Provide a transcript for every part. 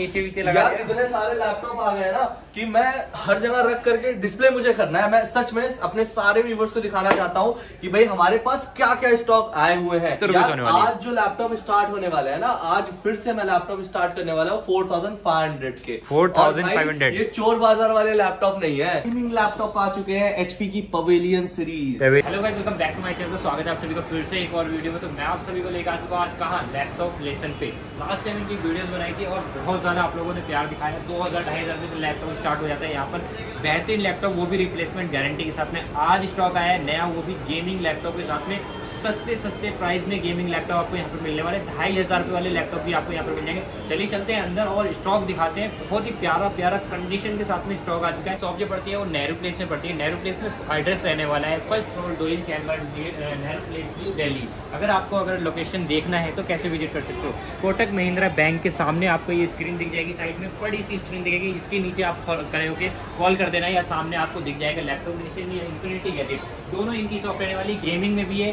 नीचे पीछे लगा यार, इतने सारे लैपटॉप आ गए ना कि मैं हर जगह रख करके डिस्प्ले मुझे करना है। मैं सच में अपने सारे व्यूअर्स को दिखाना चाहता हूँ कि भाई हमारे पास क्या क्या स्टॉक आए हुए हैं। तो आज जो लैपटॉप स्टार्ट होने वाला है ना, आज फिर से मैं लैपटॉप स्टार्ट करने वाला हूँ 4500 के। 4500 ये चोर बाजार वाले लैपटॉप नहीं है, गेमिंग लैपटॉप आ चुके हैं HP की Pavilion series. Hello guys, welcome back to my channel. स्वागत है आप सभी का फिर से एक और वीडियो में। तो मैं आप सभी को लेकर आ चुका हूँ आज कहाँ, लैपटॉप नेशन पे। लास्ट टाइम इनकी वीडियोस बनाई थी और बहुत ज़्यादा आप लोगों ने प्यार दिखाया। 2000-2500 से लैपटॉप स्टार्ट हो जाता है यहाँ पर, बेहतरीन लैपटॉप, वो भी रिप्लेसमेंट गारंटी के साथ में। आज स्टॉक आया है नया, वो भी गेमिंग लैपटॉप के साथ में। सस्ते सस्ते प्राइस में गेमिंग लैपटॉप आपको यहाँ पर मिलने वाले, 2500 रुपये वाले लैपटॉप भी आपको यहाँ पर मिल जाएंगे। चलिए चलते हैं अंदर और स्टॉक दिखाते हैं। बहुत ही प्यारा प्यारा कंडीशन के साथ में स्टॉक आ चुका है। शॉप जो पड़ती है वो नेहरू प्लेस में पड़ती है। नेहरू प्लेस में एड्रेस रहने वाला है 1st floor, Dohil Chambers, Nehru Place, New Delhi. अगर आपको अगर लोकेशन देखना है तो कैसे विजिट कर सकते हो, कोटक महिंद्रा बैंक के सामने आपको ये स्क्रीन दिख जाएगी, साइड में बड़ी सी स्क्रीन दिखेगी, इसके नीचे आप खड़े होकर कॉल कर देना या सामने आपको दिख जाएगा लैपटॉप नेशन या इंफिनिटी गैजेट। दोनों इनकी शॉप रहने वाली, गेमिंग में भी है,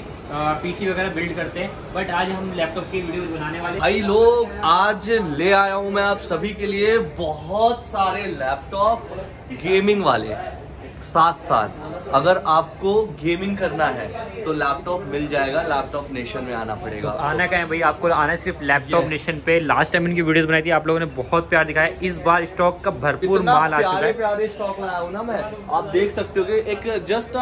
पीसी वगैरह बिल्ड करते हैं, बट आज हम लैपटॉप की वीडियो बनाने वाले। भाई लोग, आज ले आया हूँ मैं आप सभी के लिए बहुत सारे लैपटॉप गेमिंग वाले। साथ साथ अगर आपको गेमिंग करना है तो लैपटॉप मिल जाएगा, लैपटॉप नेशन में आना पड़ेगा। तो आना क्या है भाई, आपको आना सिर्फ लैपटॉप नेशन पे। लास्ट टाइम इनकी वीडियोस बनाई थी, आप लोगों ने बहुत प्यार दिखाया। इस बार स्टॉक का भरपूर माल आ चुका है। प्यारे स्टॉक लाया हूँ ना मैं, आप देख सकते हो कि एक जस्ट अ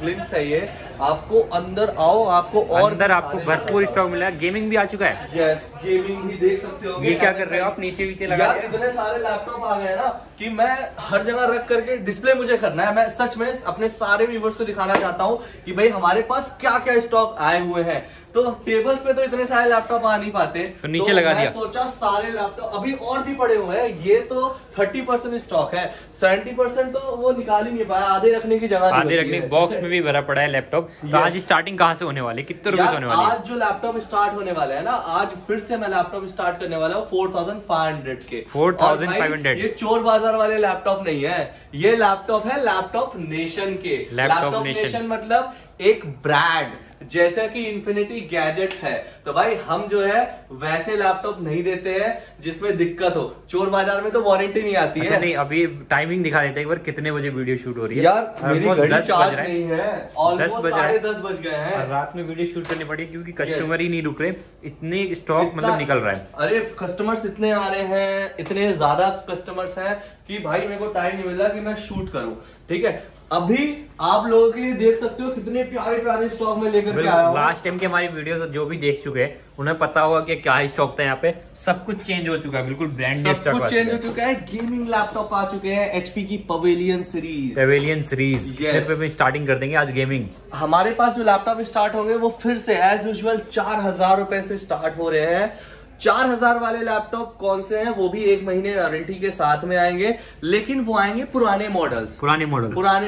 ग्लिम्स है ये। आपको अंदर आओ, आपको और अंदर आपको भरपूर स्टॉक मिला। गेमिंग भी आ चुका है। यस, गेमिंग भी देख सकते हो। ये क्या कर रहे हो आप, नीचे पीछे लगा। यार इतने सारे लैपटॉप आ गए ना कि मैं हर जगह रख करके डिस्प्ले मुझे करना है। मैं सच में अपने सारे व्यूअर्स को दिखाना चाहता हूँ कि भाई हमारे पास क्या क्या स्टॉक आए हुए हैं। तो टेबल पे तो इतने सारे लैपटॉप आ नहीं पाते, तो नीचे तो लगा दिया। सोचा सारे लैपटॉप अभी और भी पड़े हुए हैं। ये तो 30% स्टॉक है, 70% तो वो निकाल ही नहीं पाया, आधे रखने की जगह, आधे रखने बॉक्स में भी भरा पड़ा है लैपटॉप। तो आज स्टार्टिंग कहाँ से होने वाली, कितने रुपए से होने वाली? आज जो लैपटॉप स्टार्ट होने वाला है ना, आज फिर से मैं लैपटॉप स्टार्ट करने वाला हूँ 4500 के। 4500 ये चोर बाजार वाले लैपटॉप नहीं है, ये लैपटॉप है लैपटॉप नेशन के। लैपटॉप नेशन मतलब एक ब्रांड, जैसा कि इन्फिनिटी गैजेट्स है। तो भाई हम जो है वैसे लैपटॉप नहीं देते हैं जिसमें दिक्कत हो। चोर बाजार में तो वारंटी नहीं आती। अच्छा है, नहीं अभी टाइमिंग दिखा देते हैं एक बार, कितने बजे वीडियो शूट हो रही है। यार मेरी घड़ी चार्ज नहीं है, ऑलमोस्ट 10:30 बज गए हैं। रात में वीडियो शूट करनी पड़ी क्योंकि कस्टमर ही नहीं रुक रहे, इतने स्टॉक मतलब निकल रहा है। अरे कस्टमर्स इतने आ रहे हैं, इतने ज्यादा कस्टमर्स है कि भाई मेरे को टाइम नहीं मिला कि मैं शूट करूँ। ठीक है, अभी आप लोगों के लिए देख सकते हो कितने प्यारे प्यारे स्टॉक में लेकर के आया हूं। लास्ट टाइम के हमारी वीडियोस जो भी देख चुके हैं उन्हें पता होगा कि क्या स्टॉक था। यहाँ पे सब कुछ चेंज हो चुका है, बिल्कुल ब्रांड न्यू स्टॉक चेंज हो चुका है। गेमिंग लैपटॉप आ चुके हैं, एचपी की पवेलियन सीरीज पे स्टार्टिंग कर देंगे आज गेमिंग। हमारे पास जो लैपटॉप स्टार्ट होंगे वो फिर से एज यूजुअल 4000 रुपए से स्टार्ट हो रहे हैं। 4000 वाले लैपटॉप कौन से हैं, वो भी 1 महीने वारंटी के साथ में आएंगे, लेकिन वो आएंगे पुराने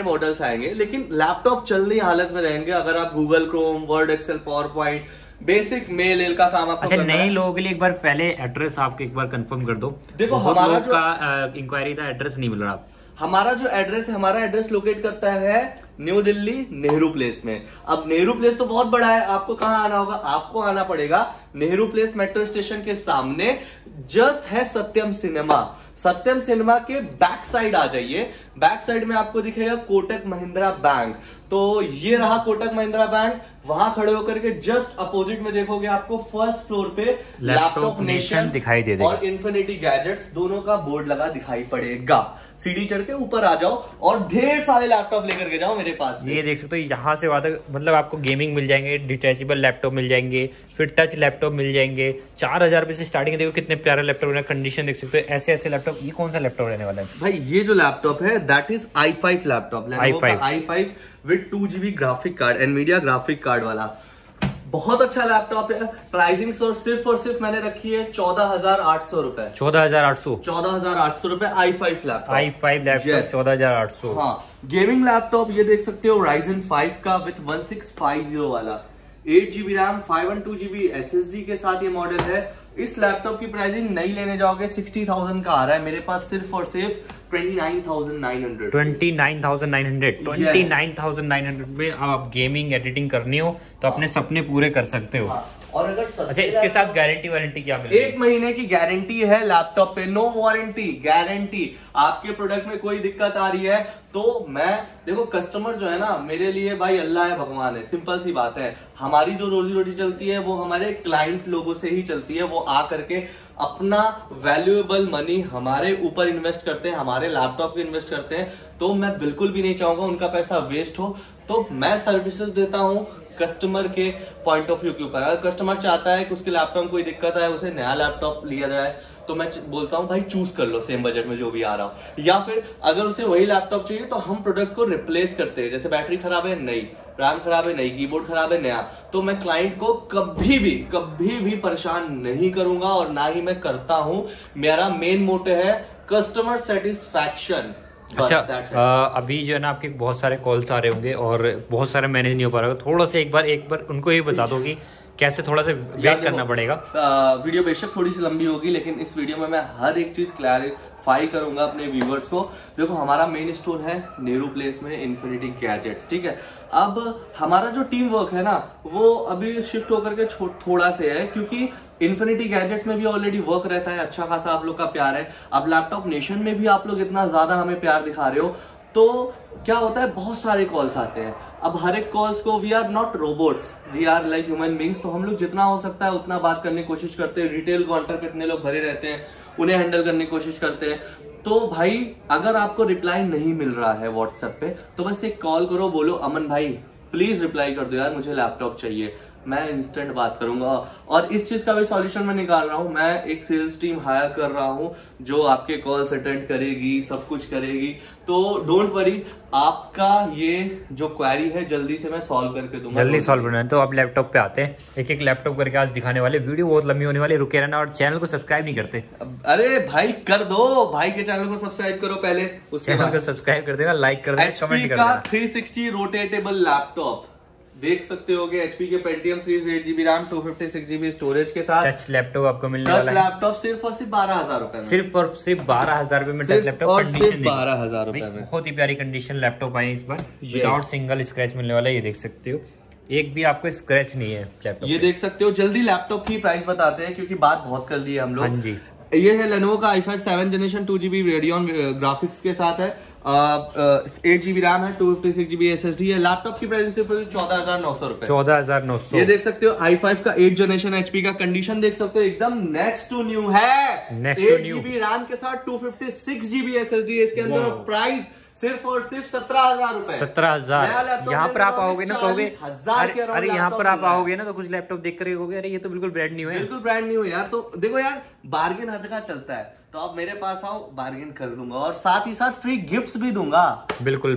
मॉडल्स आएंगे, लेकिन लैपटॉप चल रही हालत में रहेंगे। अगर आप Google Chrome, Word, Excel, PowerPoint, basic mail एल का काम आपको। अच्छा, नए लोगों के लिए एक बार पहले एड्रेस आपके एक बार कंफर्म कर दो। देखो हमारा जो इंक्वायरी था, एड्रेस नहीं मिल रहा। हमारा जो एड्रेस है, हमारा एड्रेस लोकेट करता है न्यू दिल्ली नेहरू प्लेस में। अब नेहरू प्लेस तो बहुत बड़ा है, आपको कहाँ आना होगा, आपको आना पड़ेगा नेहरू प्लेस मेट्रो स्टेशन के सामने जस्ट है सत्यम सिनेमा। सत्यम सिनेमा के बैक साइड आ जाइए, बैक साइड में आपको दिखेगा कोटक महिंद्रा बैंक। तो ये रहा कोटक महिंद्रा बैंक, वहां खड़े होकर के जस्ट अपोजिट में देखोगे आपको 1st फ्लोर पे लैपटॉप नेशन दिखाई दे देगा और इन्फिनिटी गैजेट्स दोनों का बोर्ड लगा दिखाई पड़ेगा। सीढ़ी चढ़ के ऊपर आ जाओ और ढेर सारे लैपटॉप लेकर के जाओ मेरे पास से। ये देख सकते हो, यहाँ से मतलब आपको गेमिंग मिल जाएंगे, डिटेचेबल लैपटॉप मिल जाएंगे, फिर टच लैपटॉप मिल जाएंगे। 4000 रुपए से स्टार्टिंग है। देखो कितने प्यारे लैपटॉप, कंडीशन देख सकते हो, ऐसे ऐसे लैपटॉप। ये कौन सा लैपटॉप रहने वाला है भाई, ये जो लैपटॉप है that is i5 laptop, Lenovo का i5 with 2GB graphic card, Nvidia graphic card वाला। बहुत अच्छा लैपटॉप है। प्राइसिंग और सिर्फ मैंने रखी है 14800 रुपए। 14800 रुपए i5 लैपटॉप, i5 लैपटॉप 14800। हाँ, गेमिंग लैपटॉप ये देख सकते हो Ryzen 5 का विद 1650 वाला, 8GB RAM, 512GB SSD के साथ ये मॉडल है। इस लैपटॉप की प्राइसिंग नहीं लेने जाओगे 60000 का आ रहा है, मेरे पास सिर्फ और सिर्फ 29900। 29900 में आप गेमिंग एडिटिंग करनी हो तो अपने सपने पूरे कर सकते हो। और अगर अच्छा इसके साथ गारंटी वारंटी क्या मिलेगी? 1 महीने की गारंटी है लैपटॉप पे, नो वारंटी, गारंटी। आपके प्रोडक्ट में कोई दिक्कत आ रही है तो मैं देखो कस्टमर जो है ना मेरे लिए भाई अल्लाह है भगवान है, सिंपल सी बात है। हमारी जो रोजी रोटी चलती है वो हमारे क्लाइंट लोगों से ही चलती है, वो आ करके अपना वैल्यूएबल मनी हमारे ऊपर इन्वेस्ट करते हैं, हमारे लैपटॉप पे इन्वेस्ट करते हैं, तो मैं बिल्कुल भी नहीं चाहूंगा उनका पैसा वेस्ट हो। तो मैं सर्विसेज देता हूँ कस्टमर के पॉइंट ऑफ व्यू के ऊपर। अगर कस्टमर चाहता है कि उसके लैपटॉप में कोई दिक्कत आए, उसे नया लैपटॉप लिया जाए, तो मैं बोलता हूँ भाई चूज कर लो सेम बजट में जो भी आ रहा हो, या फिर अगर उसे वही लैपटॉप चाहिए तो हम प्रोडक्ट को रिप्लेस करते हैं। जैसे बैटरी खराब है, नहीं। रैम खराब है, नहीं। कीबोर्ड खराब है, नया। तो मैं क्लाइंट को कभी भी परेशान नहीं करूंगा और ना ही मैं करता हूँ। मेरा मेन मोटिव है कस्टमर सेटिस्फैक्शन। अच्छा अभी जो है ना आपके बहुत सारे कॉल्स आ रहे होंगे और बहुत सारे मैनेज नहीं हो पा रहा होगा, थोड़ा सा एक बार उनको ये बता दो कि कैसे थोड़ा सा वेट करना पड़ेगा। वीडियो बेशक थोड़ी सी लंबी होगी लेकिन इस वीडियो में मैं हर एक चीज़ क्लैरिफाई करूंगा अपने व्यूवर्स को। देखो हमारा मेन स्टोर है नेहरू प्लेस में, इन्फिनिटी गैजेट्स, ठीक है। अब हमारा जो टीम वर्क है ना वो अभी शिफ्ट होकर के थोड़ा से है, क्योंकि इन्फिनिटी गैजेट्स में भी ऑलरेडी वर्क रहता है, अच्छा खासा आप लोग का प्यार है। अब लैपटॉप नेशन में भी आप लोग इतना ज़्यादा हमें प्यार दिखा रहे हो, तो क्या होता है बहुत सारे कॉल्स आते हैं। अब हर एक कॉल्स को, we are not robots, we are like human beings, तो हम लोग जितना हो सकता है उतना बात करने की कोशिश करते हैं। रिटेल कॉन्टैक्ट इतने लोग भरे रहते हैं, उन्हें हैंडल करने की कोशिश करते हैं। तो भाई अगर आपको रिप्लाई नहीं मिल रहा है व्हाट्सएप पे तो बस एक कॉल करो, बोलो अमन भाई प्लीज़ रिप्लाई कर दो यार, मुझे लैपटॉप चाहिए, मैं इंस्टेंट बात करूंगा। और इस चीज़ का भी सॉल्यूशन मैं निकाल रहा हूँ, मैं एक सेल्स टीम हायर कर रहा हूँ जो आपके कॉल्स अटेंड करेगी, सब कुछ करेगी। तो डोंट वरी, आपका ये जो क्वेरी है जल्दी से मैं सॉल्व करके दूंगा, जल्दी सॉल्व करना है। तो आप लैपटॉप पे आते हैं, एक एक लैपटॉप करके आज दिखाने वाले, वीडियो बहुत लंबी होने वाली, रुके रहना। और चैनल को सब्सक्राइब नहीं करते, अरे भाई कर दो, भाई के चैनल को सब्सक्राइब करो पहले, उस चैनल को सब्सक्राइब कर देना, लाइक कर देना, कमेंट कर देना। 360 रोटेटेबल लैपटॉप देख सकते होगे, HP के Pentium series 8GB RAM 256GB storage के साथ टच लैपटॉप आपको मिलने वाला है। टच लैपटॉप सिर्फ और सिर्फ 12,000 रुपए में, सिर्फ और सिर्फ 12,000 रुपए में टच लैपटॉप, और सिर्फ 12,000 रुपए में बहुत ही प्यारी कंडीशन लैपटॉप आई इस बार, विदाउट सिंगल स्क्रैच मिलने वाला है। ये देख सकते हो, एक भी आपको स्क्रैच नहीं है लैपटॉप, ये देख सकते हो। जल्दी लैपटॉप की प्राइस बताते हैं क्योंकि बात बहुत कर ली है हम लोग। हाँ जी, ये है Lenovo का i5 7 generation 2GB radian graphics के साथ है, 8GB RAM है, 256GB SSD है। लैपटॉप की प्राइस सिर्फ 14,900 रुपए, 14,900। ये देख सकते हो i5 का 8 जनरेशन HP का, कंडीशन देख सकते हो एकदम नेक्स्ट टू न्यू है, next to new. 8GB RAM के साथ 256GB SSD इसके अंदर, प्राइस सिर्फ और सिर्फ 17,000 रुपए, 17,000। यहाँ पर आप आओगे ना कहोगे, अरे यहाँ पर आप आओगे ना तो कुछ लैपटॉप देख कर कहोगे अरे ये तो बिल्कुल ब्रांड न्यू है, बिल्कुल ब्रांड न्यू है यार। तो देखो यार बार्गेन हर जगह चलता है, तो आप मेरे पास आओ, बार्गेन कर लूंगा और साथ ही साथ फ्री गिफ्ट्स भी दूंगा। बिल्कुल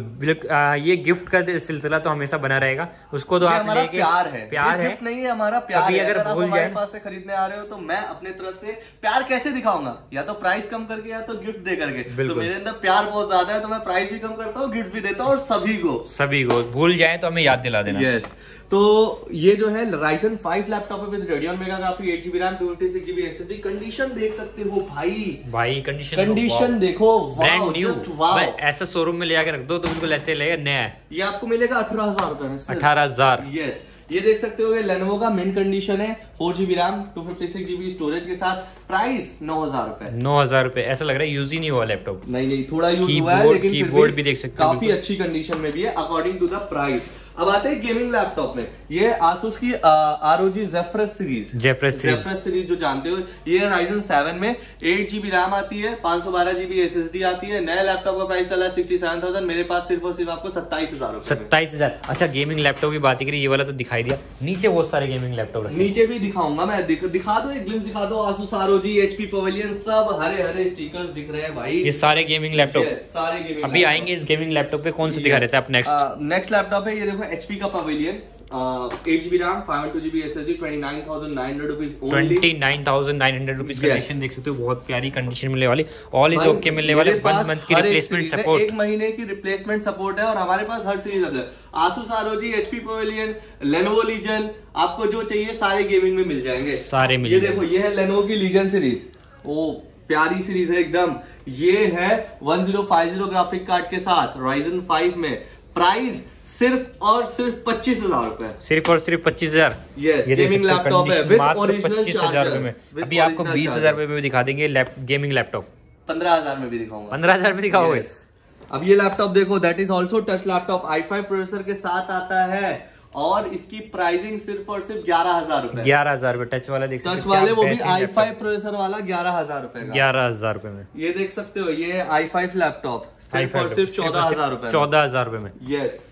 ये गिफ्ट का सिलसिला तो हमेशा बना रहेगा, उसको तो आप हमारा प्यार है। गिफ्ट नहीं है, हमारा प्यार है। अगर आप हमारे पास से खरीदने आ रहे हो तो मैं अपने तरफ से प्यार कैसे दिखाऊंगा, या तो प्राइस कम करके या तो गिफ्ट दे करके। तो मेरे अंदर प्यार बहुत ज्यादा है तो मैं प्राइस भी कम करता हूँ, गिफ्ट भी देता हूँ, और सभी को भूल जाए तो हमें याद दिला देना। यस, तो ये जो है Ryzen 5 लैपटॉप है with Radeon mega graphic, 8GB RAM 256GB SSD, condition देख सकते हो भाई कंडीशन देखो, वाओ, जस्ट वाओ। ऐसा शोरूम में ले आके रख दो तो बिल्कुल ऐसे लगेगा नया। ये आपको मिलेगा 18,000 रुपए में, 18,000। यस, ये देख सकते हो Lenovo का मिंट कंडीशन है, 4GB RAM 256GB स्टोरेज के साथ, प्राइस 9,000 रुपए, 9,000 रुपए। ऐसा लग रहा है यूज ही नहीं हुआ लैपटॉप, नहीं थोड़ा यूज हुआ है, लेकिन कीबोर्ड भी देख सकते हो काफी अच्छी कंडीशन में भी है अकॉर्डिंग टू द प्राइस। अब आते हैं गेमिंग लैपटॉप में, ये ASUS की ROG Zephyrus सीरीज जो जानते हो, ये Ryzen 7 में 8GB RAM आती है, 512GB SSD आती है। नया लैपटॉप का प्राइस चला 67,000, मेरे पास सिर्फ और सिर्फ आपको 27,000। अच्छा गेमिंग लैपटॉप की बात करी, ये वाला तो दिखाई दिया, नीचे बहुत सारे गेमिंग लैपटॉप, नीचे भी दिखाऊंगा मैं, दिखा दो, एक ग्लिम्स दिखा दो। ASUS ROG, HP Pavilion, सब हरे हरे स्टिकर्स दिख रहे हैं भाई, ये सारे गेमिंग लैपटॉप, सारे गेमिंग। अभी आएंगे इस गेमिंग लैपटॉप पे, कौन सा दिखा रहता है आप? नेक्स्ट लैपटॉप है, ये देखो HP का Pavilion, 8GB RAM, 512GB SSD, 29,900 rupees, 29,900 rupees. Condition देख सकते हो, बहुत प्यारी कंडीशन मिलने वाली, ऑल इज ओके मिलने वाले, 1 मंथ की रिप्लेसमेंट सपोर्ट, 1 महीने की रिप्लेसमेंट सपोर्ट है। और हमारे पास हर सीरीज अलग है, ASUS ROG, HP Pavilion, Lenovo Legion, आपको जो चाहिए सारे गेमिंग में मिल जाएंगे, सारे मिल जाएंगे। देखो ये है Lenovo की Legion सीरीज, ओ प्यारी सीरीज है एकदम। ये है 1050 ग्राफिक कार्ड के साथ Ryzen 5 में, प्राइस सिर्फ और सिर्फ 25,000 रूपए, सिर्फ और सिर्फ 25,000। गेमिंग लैपटॉप है विद ओरिजिनल चार्जर में। अभी आपको 20,000 रूपए में दिखा देंगे गेमिंग लैपटॉप, 15,000 में भी दिखाऊंगा, 15,000 में दिखाओगे। अब ये लैपटॉप देखो, that is also touch laptop, i5 processor के साथ आता है और इसकी प्राइसिंग सिर्फ और सिर्फ 11,000 रूपए, 11,000 रूपए। टच वाला देख सकते हो, टच वाले वो भी i5 प्रोसेसर वाला 11,000 रूपए, 11,000 रूपए में। ये देख सकते हो, ये i5 लैपटॉप सिर्फ और सिर्फ 14,000 रूपए, 14,000 रूपए में। यस,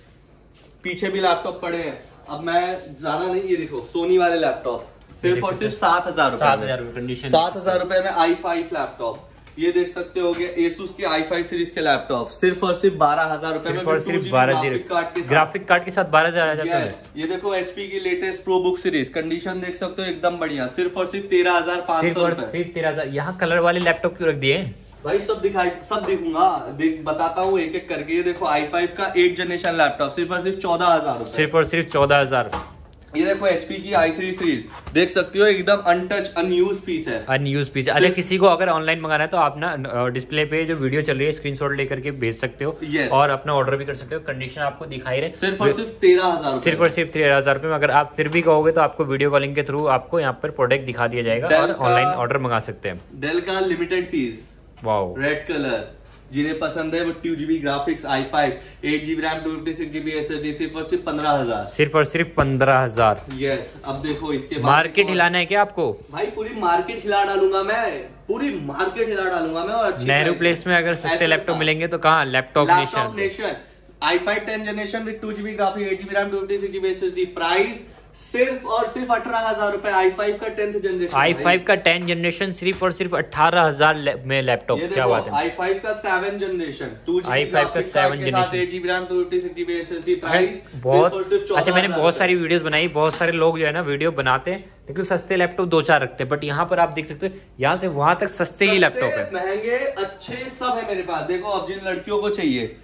पीछे भी लैपटॉप पड़े हैं। अब मैं ज्यादा नहीं, ये देखो सोनी वाले लैपटॉप सिर्फ और सिर्फ 7,000 रूपए, 7,000 रूपए में i5 लैपटॉप। ये देख सकते हो गए एसुस के i5 सीरीज के लैपटॉप सिर्फ और सिर्फ 12,000 रूपए में, और सिर्फ 12,000 ग्राफिक कार्ड के साथ 12,000। ये देखो HP की latest pro book series, condition देख सकते हो एकदम बढ़िया, सिर्फ और सिर्फ 13,500, सिर्फ 13,000। यहाँ कलर वाले लैपटॉप क्यों रख दिए भाई, सब दिखूंगा, बताता हूँ एक एक करके। ये देखो i5 का 8th जनरेशन लैपटॉप सिर्फ और सिर्फ 14,000, सिर्फ और सिर्फ 14,000। ये देखो HP की i3 सीरीज देख सकती हो, एकदम अनटच अनयूज पीस है, अनयूज पीस। अरे किसी को अगर ऑनलाइन मंगाना है तो आप ना डिस्प्ले पे जो वीडियो चल रही है स्क्रीनशॉट लेकर के भेज सकते हो। yes. और अपना ऑर्डर भी कर सकते हो, कंडीशन आपको दिखाई रहे सिर्फ और सिर्फ 13,000, सिर्फ और सिर्फ 13,000 रुपए में। अगर आप फिर भी कहोगे तो आपको वीडियो कॉलिंग के थ्रू आपको यहाँ पर प्रोडक्ट दिखा दिया जाएगा और ऑनलाइन ऑर्डर मंगा सकते हैं। डेल का limited piece, wow, red colour, जिन्हें पसंद है वो। 2GB graphics, i5, 8GB RAM, 256GB SSD, सिर्फ और सिर्फ 15,000, सिर्फ और सिर्फ 15,000। यस, अब देखो इसके बाद मार्केट हिलाना है क्या आपको भाई? पूरी मार्केट हिला डालूंगा मैं, पूरी मार्केट हिला डालूंगा मैं। और नेहरू प्लेस में अगर सस्ते लैपटॉप मिलेंगे तो कहाँ, laptop Nation. i5 10th generation with 2GB graphic, 8GB RAM, 256GB SSD, price सिर्फ और सिर्फ 18,000 रूपए। i5 का 10th जनरेशन, i5 का 10th जनरेशन सिर्फ और सिर्फ 18,000 में लैपटॉप, क्या बात है। i5 का 7th जनरेशन, 2GB प्राइस बहुत अच्छा। मैंने बहुत सारी वीडियोस बनाई, बहुत सारे लोग जो है ना वीडियो बनाते हैं लेकिन सस्ते लैपटॉप दो चार रखते हैं, बट यहाँ पर आप देख सकते हो यहाँ से वहाँ तक सस्ते ही लैपटॉप है, महंगे अच्छे सब है मेरे पास। देखो अब जिन लड़कियों को चाहिए,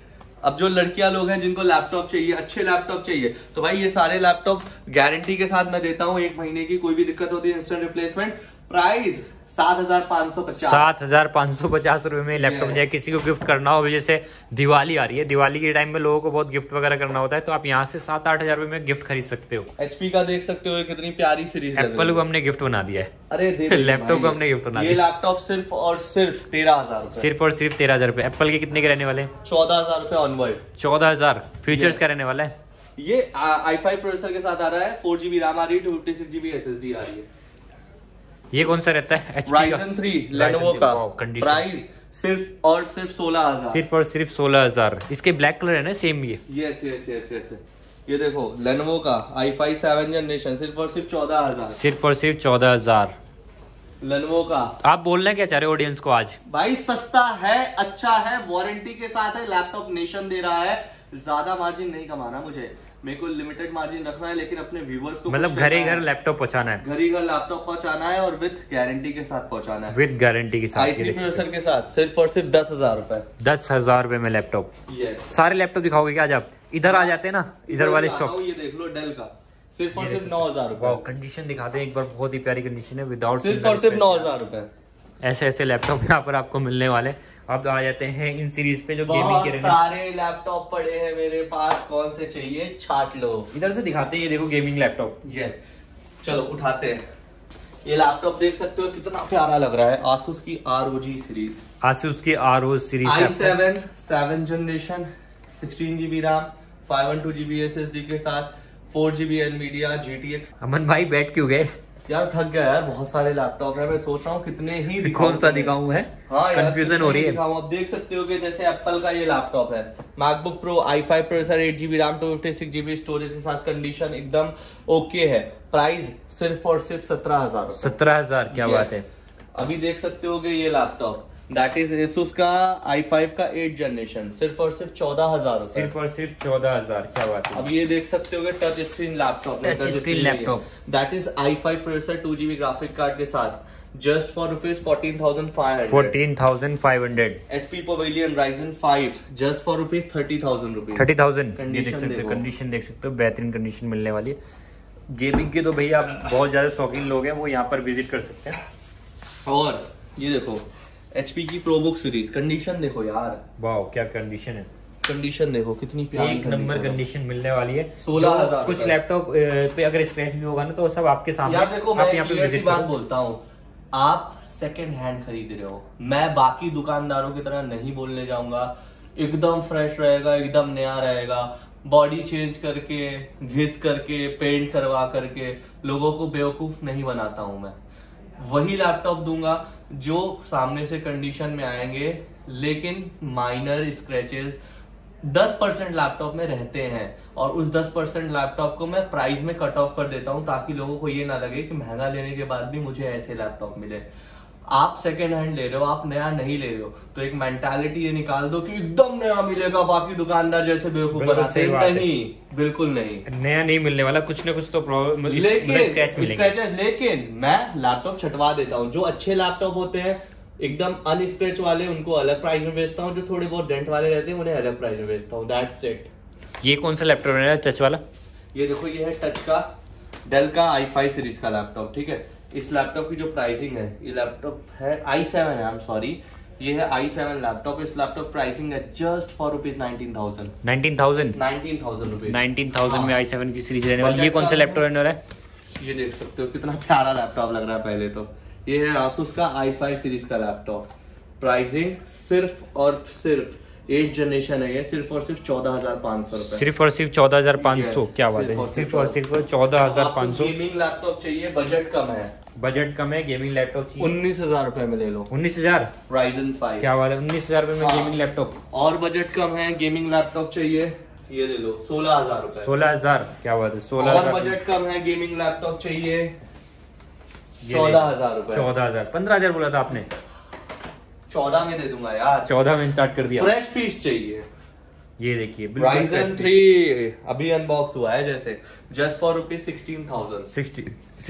अब जो लड़कियां लोग हैं जिनको लैपटॉप चाहिए, अच्छे लैपटॉप चाहिए, तो भाई ये सारे लैपटॉप गारंटी के साथ मैं देता हूँ, 1 महीने की कोई भी दिक्कत होती है इंस्टेंट रिप्लेसमेंट। प्राइस 7,550, 7,550 रूपये में लैपटॉप जाए। किसी को गिफ्ट करना हो, जैसे दिवाली आ रही है, दिवाली के टाइम में लोगों को बहुत गिफ्ट वगैरह करना होता है, तो आप यहाँ से 7-8 हजार में गिफ्ट खरीद सकते हो। एचपी का देख सकते हो कितनी प्यारी सीरीज, एप्पल को हमने गिफ्ट बना दिया है, अरे लैपटॉप को हमने गिफ्ट बना दिया। लैपटॉप सिर्फ और सिर्फ 13,000, सिर्फ और सिर्फ 13,000 रूपए। एप्पल के कितने के रहने वाले, 14,000 रूपए ऑनवर्ड, 14,000 फ्यूचर्स का रहने वाला है। ये i5 प्रोसेसर के साथ आ रहा है, 4GB रैम आ रही है, 256GB SSD आ रही है। ये कौन सा रहता है, Ryzen 3 Lenovo का, प्राइस सिर्फ और सिर्फ 16,000, सिर्फ और सिर्फ 16,000। इसके ब्लैक कलर है ना सेम ये। यस यस यस यस, ये देखो Lenovo का i5 7th जनरेशन सिर्फ और सिर्फ 14,000, सिर्फ और सिर्फ 14,000 Lenovo का। आप बोलना क्या चाह रहे हो ऑडियंस को आज भाई? सस्ता है, अच्छा है, वारंटी के साथ है, लैपटॉप नेशन दे रहा है। ज्यादा मार्जिन नहीं कमाना मुझे, मेरे को लिमिटेड मार्जिन रखना है, लेकिन अपने व्यूवर्स को मतलब घर ही घर लैपटॉप पहुंचाना है, घर ही घर लैपटॉप पहुंचाना है और विद गारंटी के साथ पहुंचाना है, विद गारंटी के साथ। i3 प्रोसेसर के साथ सिर्फ और सिर्फ 10,000 रूपए, 10,000 रूपए में लैपटॉप। सारे लैपटॉप दिखाओगे क्या आज आप? इधर आ जाते हैं ना, इधर वाले स्टॉक। ये देख लो डेल का सिर्फ और सिर्फ 9,000 रूपए। कंडीशन दिखाते हैं एक बार, बहुत ही प्यारी कंडीशन है, विदाउट, सिर्फ और सिर्फ 9,000 रूपए। ऐसे ऐसे लैपटॉप यहाँ पर आपको मिलने वाले। अब आ जाते हैं इन सीरीज पे जो गेमिंग के, सारे लैपटॉप पड़े हैं मेरे पास, कौन से चाहिए छाट लो। इधर से दिखाते हैं, ये देखो गेमिंग लैपटॉप। यस, चलो उठाते हैं। ये लैपटॉप देख सकते हो कितना प्यारा लग रहा है, आसूस की ROG सीरीज, आसूस की ROG series, i7 7th generation, 16GB RAM, 512GB SSD के साथ, 4GB Nvidia GTX। अमन भाई बैठ क्यों गए यार, थक गया यार, बहुत सारे लैपटॉप है, मैं सोच रहा हूँ कितने ही दिखाऊं, कौन सा दिखाऊं है, कंफ्यूजन हो रही है। आप देख सकते हो कि जैसे एप्पल का ये लैपटॉप है, MacBook Pro, i5 processor, 8GB RAM, 256GB storage के साथ, कंडीशन एकदम ओके है। प्राइस सिर्फ और सिर्फ 17,000, 17,000, क्या बात है। अभी देख सकते हो ये लैपटॉप, दैट इज एसुस का i5 का 8th जनरेशन, सिर्फ और सिर्फ 14,000, सिर्फ और सिर्फ 14,000, क्या बात है। अब ये देख सकते हो touch screen laptop, touch screen laptop, that is i5 processor, 2GB graphic card के साथ, just for rupees 14,500, 14,500। HP Pavilion Ryzen 5 just for rupees 30,000 rupees, 30,000। Condition देख सकते हो, बेहतरीन कंडीशन मिलने वाली है। गेमिंग के तो भैया आप बहुत ज्यादा शौकीन लोग हैं, वो यहाँ पर विजिट कर सकते हैं। और ये देखो HP की प्रोबुक सीरीज, कंडीशन देखो यार, वाओ क्या कंडीशन है। कंडीशन देखो कितनी प्यारी, एक नंबर कंडीशन मिलने वाली है। 16,000 कुछ लैपटॉप पे अगर स्क्रैच भी होगा ना तो सब आपके सामने। यार देखो मैं यहाँ पे बात बोलता हूँ, आप सेकंड हैंड खरीद रहे हो, मैं बाकी दुकानदारों की तरह नहीं बोलने जाऊंगा, एकदम फ्रेश रहेगा, एकदम नया रहेगा। बॉडी चेंज करके, घिस करके, पेंट करवा करके लोगों को बेवकूफ नहीं बनाता हूं मैं। वही लैपटॉप दूंगा जो सामने से कंडीशन में आएंगे लेकिन माइनर स्क्रैचेस 10% लैपटॉप में रहते हैं, और उस 10% लैपटॉप को मैं प्राइस में कट ऑफ कर देता हूं ताकि लोगों को ये ना लगे कि महंगा लेने के बाद भी मुझे ऐसे लैपटॉप मिले। आप सेकंड हैंड ले रहे हो, आप नया नहीं ले रहे हो, तो एक मेंटालिटी ये निकाल दो कि एकदम नया मिलेगा, बाकी दुकानदार जैसे बेवकूफ बनाते हैं। नहीं, बिल्कुल नहीं, नया नहीं मिलने वाला, कुछ ना कुछ तो प्रॉब्लम स्क्रैचेस। लेकिन मैं लैपटॉप छटवा देता हूँ, जो अच्छे लैपटॉप होते हैं एकदम अनस्क्रैच वाले उनको अलग प्राइस में बेचता हूँ, जो थोड़े बहुत डेंट वाले रहते हैं उन्हें अलग प्राइस में बेचता हूँ, दैट्स इट। ये कौन सा लैपटॉप है टच वाला? ये देखो, ये है टच का, डेल का i5 सीरीज का लैपटॉप, ठीक है। इस लैपटॉप की जो प्राइसिंग है, ये लैपटॉप है i7 है, आई एम सॉरी, ये है i7 लैपटॉप। इस लैपटॉप प्राइसिंग है जस्ट फॉर रुपीज 19,000 में i7 की सीरीज रहने वाली। ये कौन सा लैपटॉप रहने वाला है? ये देख सकते हो कितना प्यारा लैपटॉप लग रहा है। पहले तो ये है आसूस का i5 सीरीज का लैपटॉप, प्राइसिंग सिर्फ और सिर्फ 8 जनरेशन है, सिर्फ और सिर्फ 14,500 रुपए, सिर्फ और सिर्फ 14,500। क्या बात है, सिर्फ और सिर्फ 14,500। गेमिंग लैपटॉप चाहिए, बजट कम है, बजट कम है, गेमिंग लैपटॉप चाहिए 19,000 रुपए में ले लो। 19,000 Ryzen 5, क्या बात है, 19,000 रुपए में गेमिंग लैपटॉप। और बजट कम है, गेमिंग लैपटॉप चाहिए, ये ले लो 16,000 रुपए। 16,000, क्या बात है, 16,000। बजट कम है, गेमिंग लैपटॉप चाहिए 14,000 रुपए। 14,000, 15,000 बोला था आपने, 14 में दे दूंगा यार, 14 में स्टार्ट कर दिया। फ्रेश पीस चाहिए, ये देखिए Ryzen 3 अभी अनबॉक्स हुआ है जैसे, जस्ट फॉर रुपीज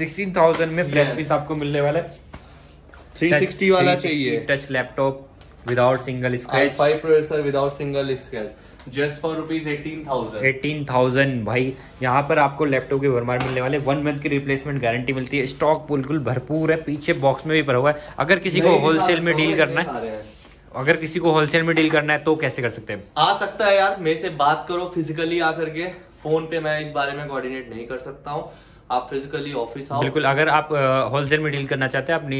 16,000 में फ्रेश पीस आपको मिलने वाला है। 360 वाला चाहिए touch laptop without single scratch, i5 processor without single scratch, just for rupees 18,000। भाई यहाँ पर आपको लैपटॉप के भरमार मिलने वाले, 1 मंथ की रिप्लेसमेंट गारंटी मिलती है, स्टॉक बिल्कुल भरपूर है, पीछे बॉक्स में भी भरा हुआ है। अगर किसी को होलसेल में डील करना है, अगर किसी को होलसेल में डील करना है तो कैसे कर सकते हैं? आ सकता है यार, मेरे से बात करो फिजिकली आ करके, फोन पे मैं इस बारे में कोऑर्डिनेट नहीं कर सकता हूँ, आप फिजिकली ऑफिस आओ। बिल्कुल, अगर आप होलसेल में डील करना चाहते हैं अपनी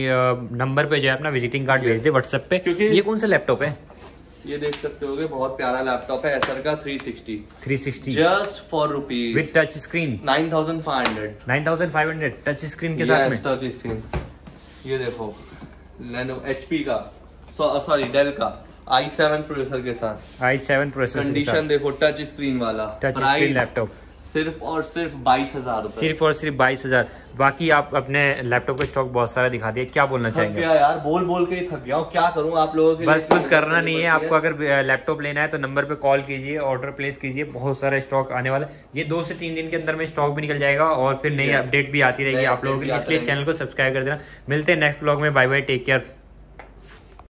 नंबर पे जो है अपना विजिटिंग कार्ड भेज दे व्हाट्सएप पे। ये कौन सा लैपटॉप है? ये देख सकते होगे, बहुत प्यारा लैपटॉप है, एसर का 360 just for rupees with touch screen 9,500 touch screen के साथ में। टच स्क्रीन, ये देखो HP का, सॉरी डेल का i7 प्रोसेसर के साथ, i7 प्रोसेसर, कंडीशन देखो, टच स्क्रीन वाला टच स्क्रीन लैपटॉप, सिर्फ और सिर्फ 22,000 रुपए, सिर्फ और सिर्फ 22,000। बाकी आप अपने लैपटॉप का स्टॉक बहुत सारा दिखा दिया, क्या बोलना चाहेंगे? क्या यार, बोल बोल के ही थक गया हूं, क्या करूं आप लोगों के लिए, बस कुछ करना नहीं है आपको। अगर लैपटॉप लेना है तो नंबर पे कॉल कीजिए, ऑर्डर प्लेस कीजिए, बहुत सारा स्टॉक आने वाला है, ये 2 से 3 दिन के अंदर में स्टॉक भी निकल जाएगा और फिर नई अपडेट भी आती रहेगी आप लोगों के लिए, इसलिए चैनल को सब्सक्राइब कर देना। मिलते हैं नेक्स्ट ब्लॉग में, बाय बाय, टेक केयर।